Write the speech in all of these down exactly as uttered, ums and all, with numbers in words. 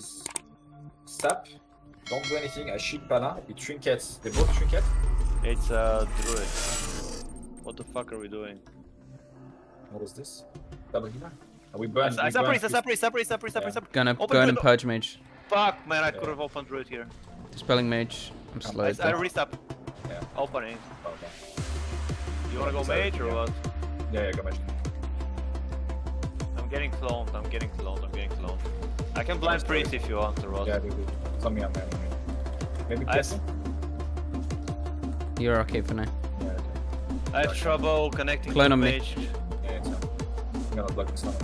is sap. Don't do anything. I shoot Pala with trinkets. They both trinkets. It's a druid. What the fuck are we doing? What is this? Double healer? We burn. I separate, I separate, separate, separate, separate. Gonna go ahead and purge mage. Fuck, man, I could have opened druid here. Dispelling mage. I'm slow. I restop. Yeah. Opening. You wanna go mage or what? Yeah, yeah, go mage. I'm getting cloned. I'm getting cloned. I'm getting cloned. I can blind priest if you want to, Rod. Yeah, do do. Something I'm having. Maybe guess. You're okay for now. Yeah, okay. I have trouble connecting Clone to on mage. Me. Yeah, it's not. I'm gonna block this one.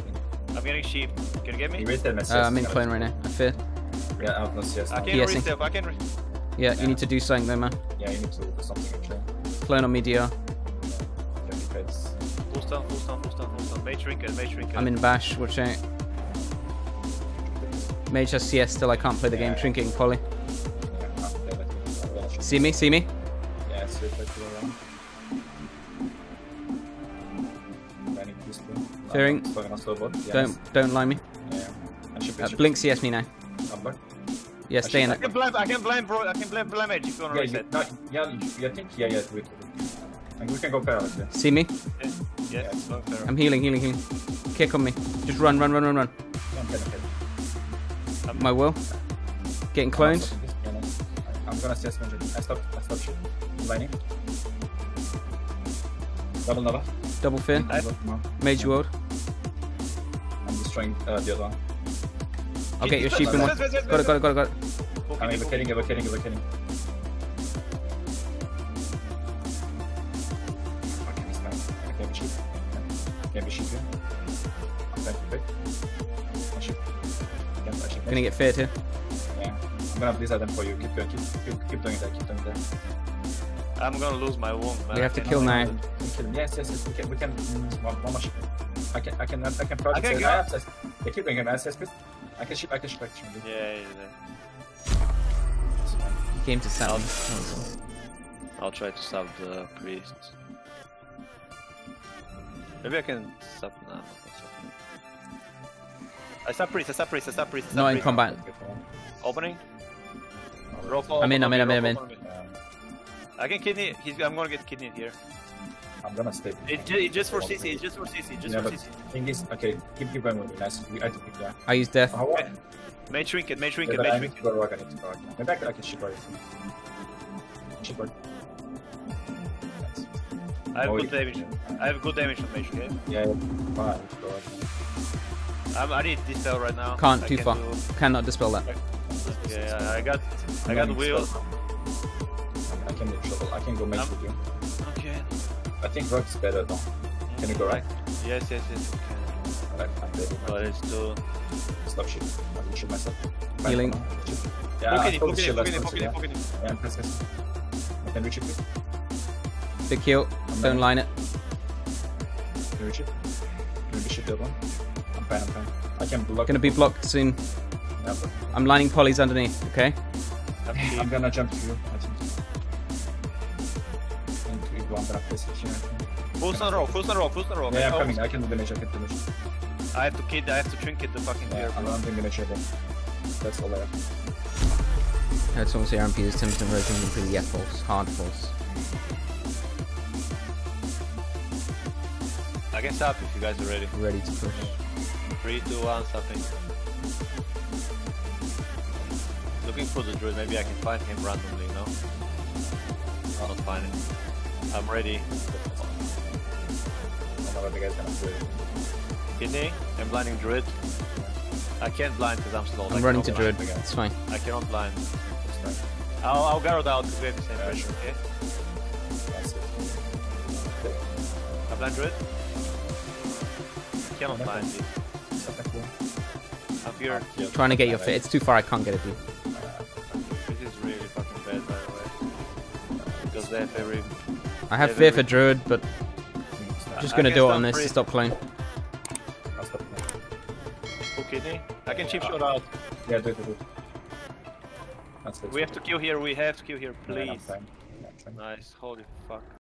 I'm getting sheep. Can you get me? You reset my uh, I'm in clone right now. I fear. Yeah, I have no C S. I can reset. I can. Yeah, you need to do something there, man. Yeah, you need to do something. Actually. Clone on me, D R. Full stun, full stun, full stun, full stun. Mage trinket, mage trinket. I'm in bash. Watch out. Mage has C S still, I can't play the yeah, game. Yeah. Trinket and Polly. Yeah, see me, see me? Yeah, so if I go around. Fearing. Don't, don't line me. Yeah. I should be, uh, should blink C S me now. Number? Yeah, stay I in it. I can blame, I can blame, bro, I can blame, blame Edge if you want to yeah, reset. No, yeah, you think? Yeah, yeah, do it. And we can go parallel. Yeah. See me? Yeah, yeah, yeah it's not fair. I'm healing, healing, healing. Kick on me. Just run, run, run, run, run. Yeah, I'm heading, heading. My will. Getting cloned. I'm gonna assess Manjari. I stopped. I stopped shooting. Lightning. Double Nova. Double Fin. Mage World. I'm destroying uh, the other one. I'll get your sheep in one. Got it, got it, got it, got it. I'm evocating, evocating, evocating. I can't be spammed. I can't be sheep. I can't be sheep here. I'm trying to pick. I'm sheep. I'm gonna get feared here. Yeah, I'm gonna blizzard them for you. Keep going, keep, keep, keep doing that, keep doing that. I'm gonna lose my wound, man. We have to kill now. We can kill him. Yes, yes, yes, we can, we can, one, one more ship. I can, I can, I can probably I can go. I yeah, keep doing it, I can ship, I can ship, I can ship. Yeah, yeah, yeah. Game to sound. I'll, I'll try to sub the priest. Maybe I can sub now. I sub priest, I sub priest, I sub priest. Not in combat. Opening? Ropo, I'm in, I'm in, I'm in, I'm in. I can kidney, he's, I'm gonna get kidneyed here. I'm gonna stay. It's it just for C C, it's just for C C, just yeah, for C C. Thing is, okay, keep keep going with me, nice. I, yeah. I use death. Oh, okay. May trinket, may trinket, may trinket. Maybe I can ship everything. Ship everything. I have oh, good damage. I have good damage on mage, okay? Yeah, fine, go ahead. I'm, I need dispel right now. Can't, I too can far. Do... Cannot dispel that. Yeah, I got, I got wheels. I can get trouble. I can go mess with you. Okay. I think rock is better though. Mm. Can you go right? Yes, yes, yes. Okay. Right, I'm ready. But it's too. Stop shit. I can shoot myself. Healing. Yeah, I can reach it. Big heal. Don't line it. Can you reach it? Can you shoot the other one? I'm fine, I'm fine. I can block. Gonna be blocked soon. Yeah, but... I'm lining polys underneath, okay? I'm gonna jump to you. I think I'm gonna place it here. Full stun roll, full stun roll, full stun roll. Yeah, I'm oh. coming. I can do damage, I can do damage. I have to kid, I have to trinket the fucking beer. Yeah, I'm not doing damage again. That's all I have. I heard someone say R M P is tempting rotating into the F force, hard force. I can stop if you guys are ready. Ready to push. three, two, one, something. Looking for the druid, maybe I can find him randomly, no? I'll not find him. I'm ready. I don't know what the guy's gonna do. Kidney, I'm blinding druid. I can't blind because I'm slow. I'm running to druid, it's fine. I cannot blind. I'll, I'll guard out because we have the same pressure, okay? I blind druid? I cannot blind you. I'm here. I'm trying to get your fit. It's too far. I can't get it. Dude. This is really fucking bad, by the way. Because they have every. I have fear every... for druid, but I'm just gonna do it on this. Free. Stop playing. I'll stop playing. Full kidney. I can chip shot out. Yeah, do it, do it. We have to kill here. We have to kill here, please. Yeah, I'm fine. Yeah, I'm fine. Nice. Holy fuck.